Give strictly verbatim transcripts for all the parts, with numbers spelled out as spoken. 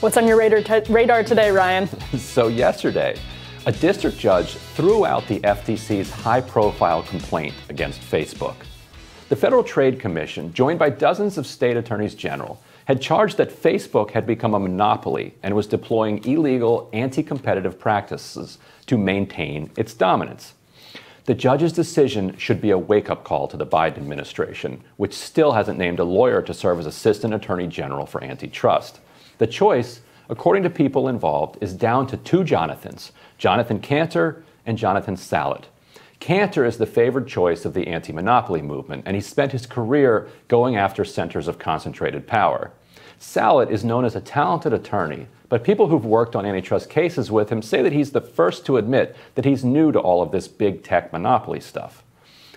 What's on your radar, t radar today, Ryan? So yesterday, a district judge threw out the F T C's high-profile complaint against Facebook. The Federal Trade Commission, joined by dozens of state attorneys general, had charged that Facebook had become a monopoly and was deploying illegal, anti-competitive practices to maintain its dominance. The judge's decision should be a wake-up call to the Biden administration, which still hasn't named a lawyer to serve as Assistant Attorney General for Antitrust. The choice, according to people involved, is down to two Jonathans, Jonathan Kanter and Jonathan Sallett. Kanter is the favored choice of the anti-monopoly movement, and he spent his career going after centers of concentrated power. Sallett is known as a talented attorney, but people who've worked on antitrust cases with him say that he's the first to admit that he's new to all of this big tech monopoly stuff.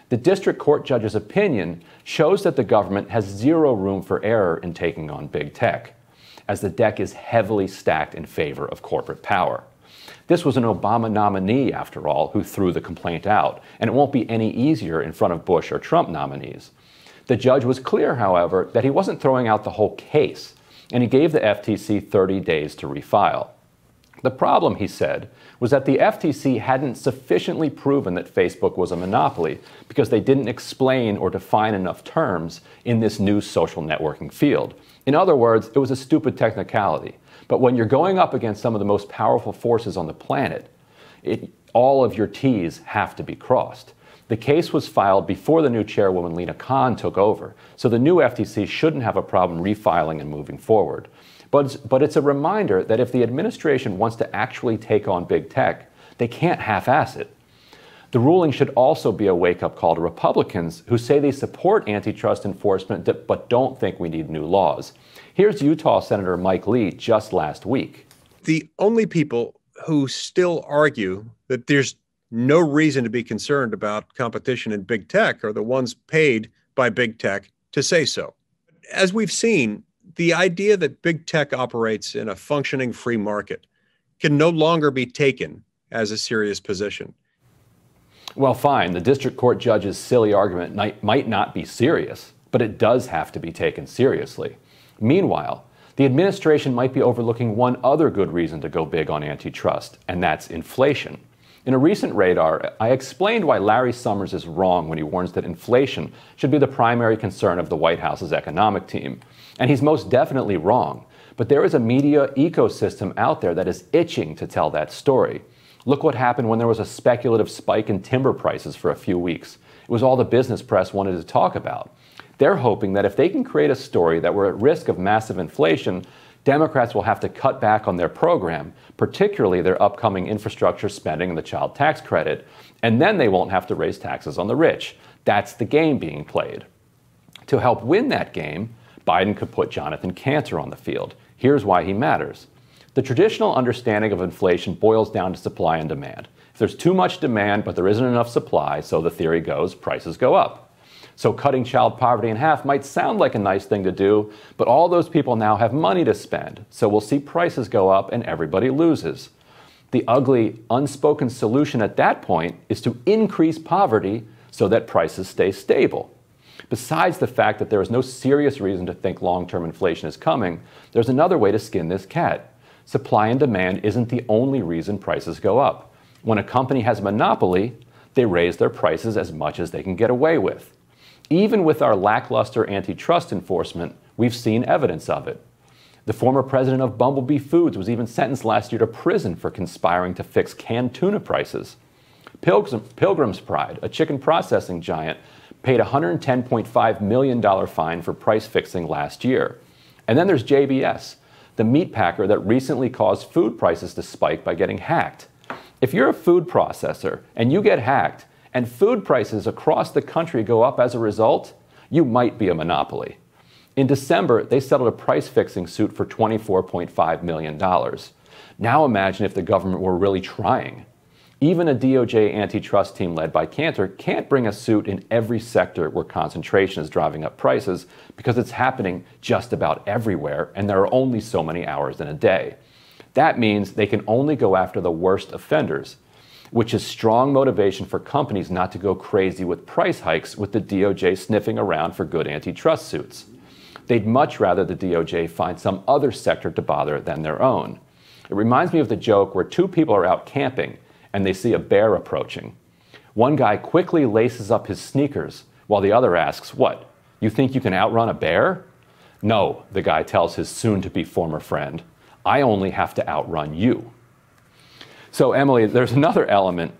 The district court judge's opinion shows that the government has zero room for error in taking on big tech, as the deck is heavily stacked in favor of corporate power. This was an Obama nominee, after all, who threw the complaint out, and it won't be any easier in front of Bush or Trump nominees. The judge was clear, however, that he wasn't throwing out the whole case, and he gave the F T C thirty days to refile. The problem, he said, was that the F T C hadn't sufficiently proven that Facebook was a monopoly because they didn't explain or define enough terms in this new social networking field. In other words, it was a stupid technicality. But when you're going up against some of the most powerful forces on the planet, it, all of your T's have to be crossed. The case was filed before the new chairwoman, Lena Khan, took over, so the new F T C shouldn't have a problem refiling and moving forward. But, but it's a reminder that if the administration wants to actually take on big tech, they can't half-ass it. The ruling should also be a wake-up call to Republicans who say they support antitrust enforcement but don't think we need new laws. Here's Utah Senator Mike Lee just last week. The only people who still argue that there's no reason to be concerned about competition in big tech are the ones paid by big tech to say so. As we've seen, the idea that big tech operates in a functioning free market can no longer be taken as a serious position. Well, fine, the district court judge's silly argument might, might not be serious, but it does have to be taken seriously. Meanwhile, the administration might be overlooking one other good reason to go big on antitrust, and that's inflation. In a recent Radar, I explained why Larry Summers is wrong when he warns that inflation should be the primary concern of the White House's economic team. And he's most definitely wrong. But there is a media ecosystem out there that is itching to tell that story. Look what happened when there was a speculative spike in timber prices for a few weeks. It was all the business press wanted to talk about. They're hoping that if they can create a story that we're at risk of massive inflation, Democrats will have to cut back on their program, particularly their upcoming infrastructure spending and the child tax credit, and then they won't have to raise taxes on the rich. That's the game being played. To help win that game, Biden could put Jonathan Kanter on the field. Here's why he matters. The traditional understanding of inflation boils down to supply and demand. If there's too much demand but there isn't enough supply, so the theory goes, prices go up. So cutting child poverty in half might sound like a nice thing to do, but all those people now have money to spend, so we'll see prices go up and everybody loses. The ugly, unspoken solution at that point is to increase poverty so that prices stay stable. Besides the fact that there is no serious reason to think long-term inflation is coming, there's another way to skin this cat. Supply and demand isn't the only reason prices go up. When a company has a monopoly, they raise their prices as much as they can get away with. Even with our lackluster antitrust enforcement, we've seen evidence of it. The former president of Bumblebee Foods was even sentenced last year to prison for conspiring to fix canned tuna prices. Pilgrim's Pride, a chicken processing giant, paid a one hundred ten point five million dollars fine for price fixing last year. And then there's J B S, the meat packer that recently caused food prices to spike by getting hacked. If you're a food processor and you get hacked, and food prices across the country go up as a result, you might be a monopoly. In December, they settled a price-fixing suit for twenty-four point five million dollars. Now imagine if the government were really trying. Even a D O J antitrust team led by Kanter can't bring a suit in every sector where concentration is driving up prices because it's happening just about everywhere, and there are only so many hours in a day. That means they can only go after the worst offenders, which is strong motivation for companies not to go crazy with price hikes with the D O J sniffing around for good antitrust suits. They'd much rather the D O J find some other sector to bother than their own. It reminds me of the joke where two people are out camping and they see a bear approaching. One guy quickly laces up his sneakers while the other asks, "What, you think you can outrun a bear?" "No," the guy tells his soon-to-be former friend, "I only have to outrun you." So, Emily, there's another element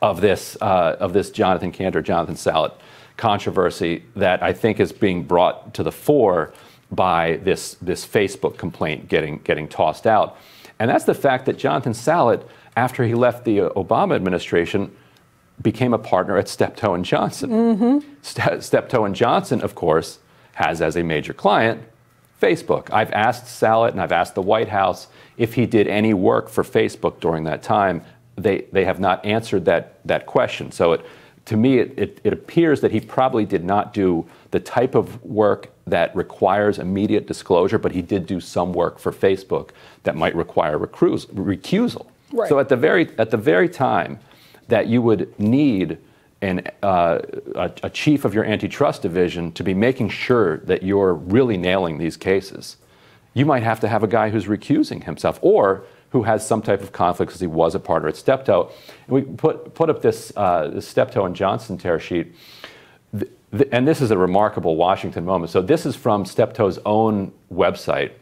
of this, uh, of this Jonathan Kanter, Jonathan Sallett controversy that I think is being brought to the fore by this, this Facebook complaint getting, getting tossed out. And that's the fact that Jonathan Sallett, after he left the Obama administration, became a partner at Steptoe and Johnson. Mm-hmm. St- Steptoe and Johnson, of course, has as a major client Facebook. I've asked Sallett and I've asked the White House if he did any work for Facebook during that time. They, they have not answered that, that question. So it, to me, it, it, it appears that he probably did not do the type of work that requires immediate disclosure, but he did do some work for Facebook that might require recru- recusal. Right. So at the very, at the very time that you would need and uh, a, a chief of your antitrust division to be making sure that you're really nailing these cases, you might have to have a guy who's recusing himself or who has some type of conflict because he was a partner at Steptoe. And we put put up this, uh, this Steptoe and Johnson tear sheet, the, the, and this is a remarkable Washington moment. So this is from Steptoe's own website,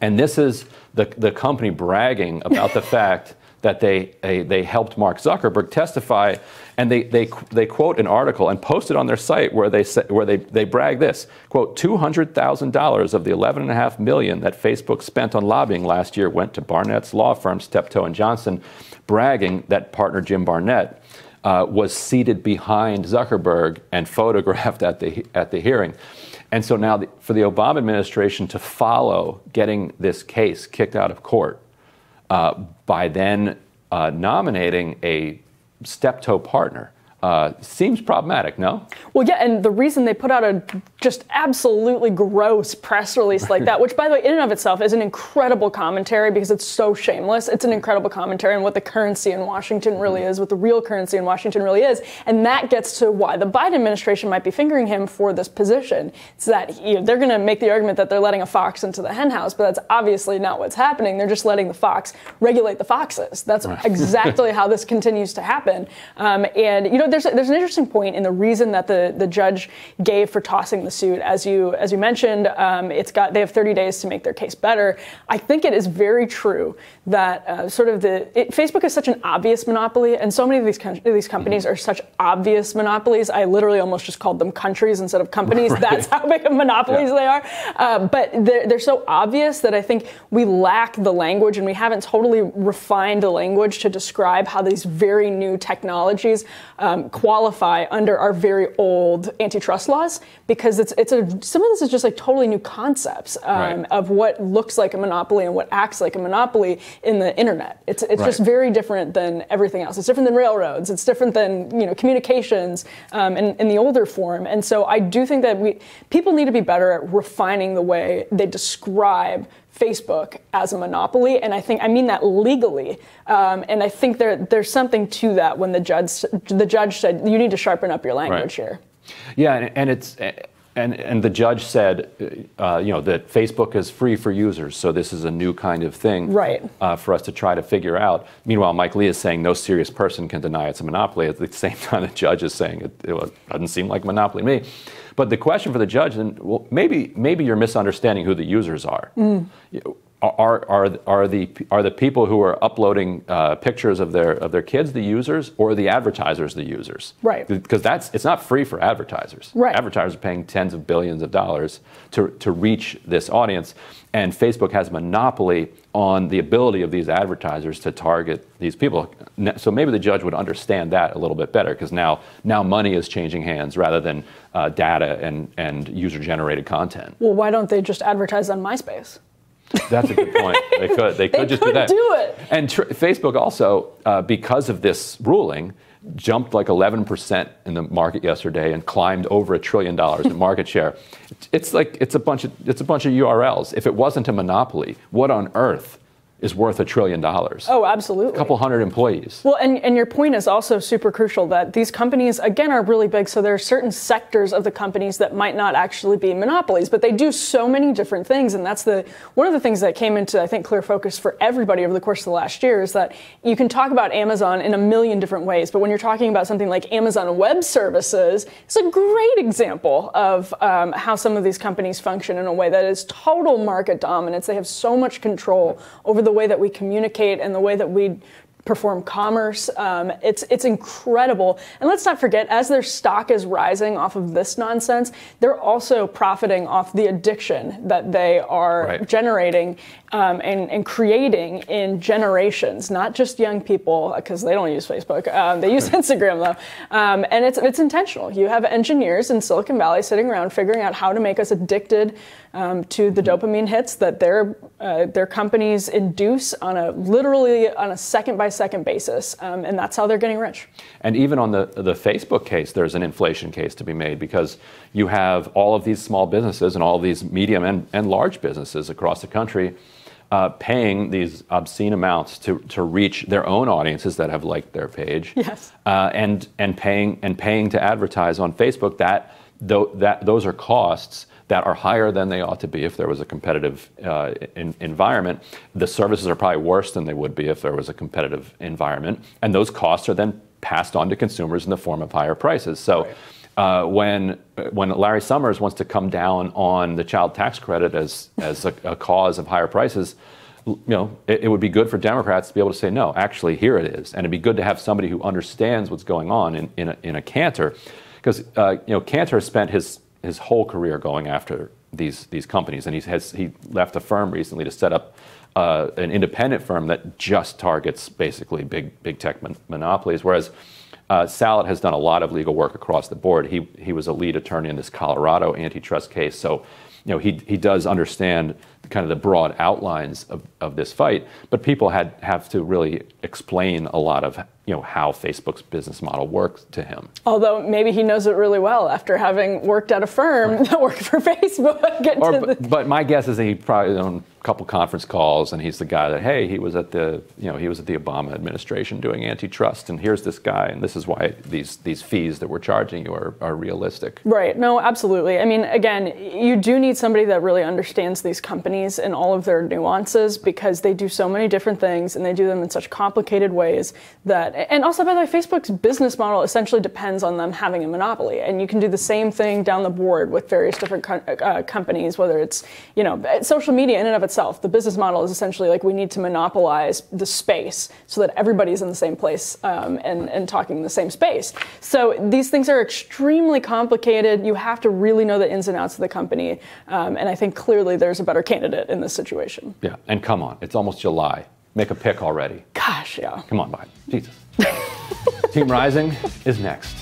and this is the, the company bragging about the fact that they, they, they helped Mark Zuckerberg testify, and they, they, they quote an article and post it on their site where they, say, where they, they brag this, quote, two hundred thousand dollars of the eleven point five million dollars that Facebook spent on lobbying last year went to Barnett's law firm, Steptoe and Johnson, bragging that partner Jim Barnett uh, was seated behind Zuckerberg and photographed at the, at the hearing. And so now the, for the Obama administration to follow getting this case kicked out of court, Uh, by then uh, nominating a Steptoe partner uh, seems problematic, no? Well, yeah, and the reason they put out a just absolutely gross press release like that, which, by the way, in and of itself is an incredible commentary because it's so shameless. It's an incredible commentary on what the currency in Washington really is, what the real currency in Washington really is, and that gets to why the Biden administration might be fingering him for this position. It's that, you know, they're going to make the argument that they're letting a fox into the hen house, but that's obviously not what's happening. They're just letting the fox regulate the foxes. That's exactly how this continues to happen. Um, and, you know, there's a, there's an interesting point in the reason that the, the judge gave for tossing the suit. As you as you mentioned, um, it's got they have thirty days to make their case better. I think it is very true that uh, sort of the it, Facebook is such an obvious monopoly, and so many of these con- these companies are such obvious monopolies. I literally almost just called them countries instead of companies. Right. That's how big of monopolies yeah. they are. Uh, but they're, they're so obvious that I think we lack the language, and we haven't totally refined the language to describe how these very new technologies Uh, Um, qualify under our very old antitrust laws, because it's it's a some of this is just like totally new concepts um, right. of what looks like a monopoly and what acts like a monopoly in the internet. It's it's right. just very different than everything else. It's different than railroads. It's different than you know communications um, in, in the older form. And so I do think that we people need to be better at refining the way they describe Facebook as a monopoly, and I think I mean that legally. Um, and I think there there's something to that when the judge the judge said you need to sharpen up your language right. here. Yeah, and, and it's and and the judge said uh, you know that Facebook is free for users, so this is a new kind of thing right. uh, for us to try to figure out. Meanwhile, Mike Lee is saying no serious person can deny it's a monopoly. At the same time, the judge is saying it, it doesn't seem like a monopoly to me. But the question for the judge, then, well, maybe maybe you're misunderstanding who the users are. Mm. Are are are the are the people who are uploading uh, pictures of their of their kids the users, or are the advertisers the users? Right. Because that's it's not free for advertisers. Right. Advertisers are paying tens of billions of dollars to to reach this audience, and Facebook has a monopoly on the ability of these advertisers to target these people. So maybe the judge would understand that a little bit better, because now now money is changing hands rather than Uh, data and, and user-generated content. Well, why don't they just advertise on MySpace? That's a good point. They could. They could they just could do that. Do it. And tr- Facebook also, uh, because of this ruling, jumped like eleven percent in the market yesterday and climbed over a trillion dollars in market share. It's like it's a bunch of it's a bunch of U R Ls. If it wasn't a monopoly, what on earth is worth a trillion dollars. Oh, absolutely. A couple hundred employees. Well, and, and your point is also super crucial that these companies, again, are really big. So there are certain sectors of the companies that might not actually be monopolies, but they do so many different things. And that's the one of the things that came into, I think, clear focus for everybody over the course of the last year is that you can talk about Amazon in a million different ways. But when you're talking about something like Amazon Web Services, it's a great example of um, how some of these companies function in a way that is total market dominance. They have so much control over the the way that we communicate and the way that we perform commerce. Um, it's, it's incredible. And let's not forget, as their stock is rising off of this nonsense, they're also profiting off the addiction that they are right. generating um, and, and creating in generations, not just young people, because they don't use Facebook. Um, they use Instagram, though. Um, and it's, it's intentional. You have engineers in Silicon Valley sitting around figuring out how to make us addicted Um, to the dopamine hits that their uh, their companies induce on a literally on a second by second basis, um, and that's how they're getting rich. And even on the the Facebook case, there's an inflation case to be made because you have all of these small businesses and all of these medium and, and large businesses across the country uh, paying these obscene amounts to to reach their own audiences that have liked their page. Yes. Uh, and and paying and paying to advertise on Facebook. That though that those are costs that are higher than they ought to be if there was a competitive uh, in, environment. The services are probably worse than they would be if there was a competitive environment. And those costs are then passed on to consumers in the form of higher prices. So uh, when when Larry Summers wants to come down on the child tax credit as, as a, a cause of higher prices, you know, it, it would be good for Democrats to be able to say, no, actually, here it is. And it'd be good to have somebody who understands what's going on in, in, a, in a Kanter. Because uh, you know, Kanter spent his his whole career going after these these companies, and he has he left a firm recently to set up uh, an independent firm that just targets basically big big tech mon monopolies. Whereas uh, Sallett has done a lot of legal work across the board. He he was a lead attorney in this Colorado antitrust case, so you know he he does understand kind of the broad outlines of of this fight. But people had have to really explain a lot of. You know, how Facebook's business model works to him. Although maybe he knows it really well after having worked at a firm right. that worked for Facebook. Or, the... But my guess is that he probably on a couple conference calls, and he's the guy that hey, he was at the you know he was at the Obama administration doing antitrust, and here's this guy, and this is why these these fees that we're charging you are are realistic. Right. No, absolutely. I mean, again, you do need somebody that really understands these companies and all of their nuances because they do so many different things, and they do them in such complicated ways that. And also, by the way, Facebook's business model essentially depends on them having a monopoly. And you can do the same thing down the board with various different co uh, companies, whether it's, you know, social media in and of itself. The business model is essentially like we need to monopolize the space so that everybody's in the same place um, and, and talking the same space. So these things are extremely complicated. You have to really know the ins and outs of the company. Um, and I think clearly there's a better candidate in this situation. Yeah. And come on, it's almost July. Make a pick already. Gosh, yeah. Come on, Biden. Jesus. Team Rising is next.